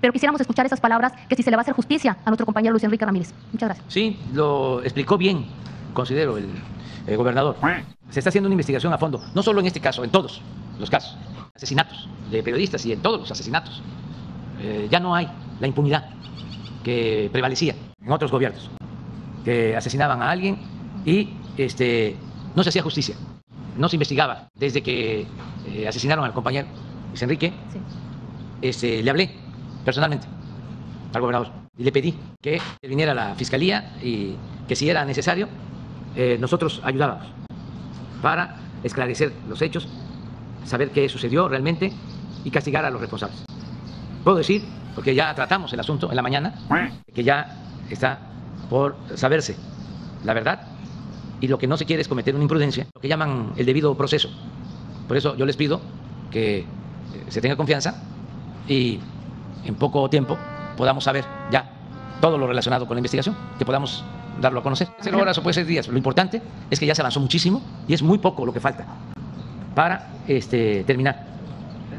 Pero quisiéramos escuchar esas palabras, que si se le va a hacer justicia a nuestro compañero Luis Enrique Ramírez. Muchas gracias. Sí, lo explicó bien, considero, el gobernador. Se está haciendo una investigación a fondo, no solo en este caso, en todos los casos. Asesinatos de periodistas y en todos los asesinatos. Ya no hay la impunidad que prevalecía en otros gobiernos, que asesinaban a alguien y no se hacía justicia, no se investigaba. Desde que asesinaron al compañero Luis Enrique, sí, le hablé personalmente al gobernador y le pedí que viniera a la fiscalía y que si era necesario nosotros ayudábamos para esclarecer los hechos, saber qué sucedió realmente y castigar a los responsables. Puedo decir, porque ya tratamos el asunto en la mañana, que ya está por saberse la verdad, y lo que no se quiere es cometer una imprudencia, lo que llaman el debido proceso. Por eso yo les pido que se tenga confianza y en poco tiempo podamos saber ya todo lo relacionado con la investigación, que podamos darlo a conocer. Puede ser horas o puede ser días. Lo importante es que ya se avanzó muchísimo y es muy poco lo que falta para terminar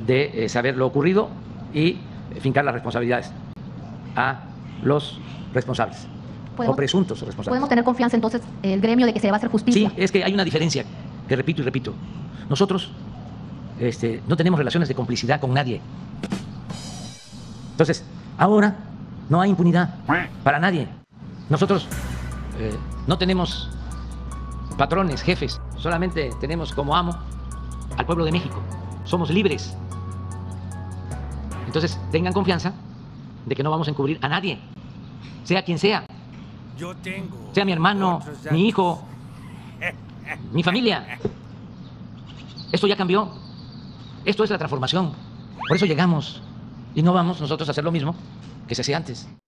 de saber lo ocurrido y fincar las responsabilidades a los responsables o presuntos responsables. ¿Podemos tener confianza entonces el gremio de que se le va a hacer justicia? Sí, es que hay una diferencia que repito y repito. Nosotros no tenemos relaciones de complicidad con nadie. Entonces, ahora no hay impunidad para nadie. Nosotros no tenemos patrones, jefes, solamente tenemos como amo al pueblo de México. Somos libres. Entonces, tengan confianza de que no vamos a encubrir a nadie, sea quien sea. Yo tengo, sea mi hermano, mi hijo, mi familia. Esto ya cambió. Esto es la transformación. Por eso llegamos. Y no vamos nosotros a hacer lo mismo que se hacía antes.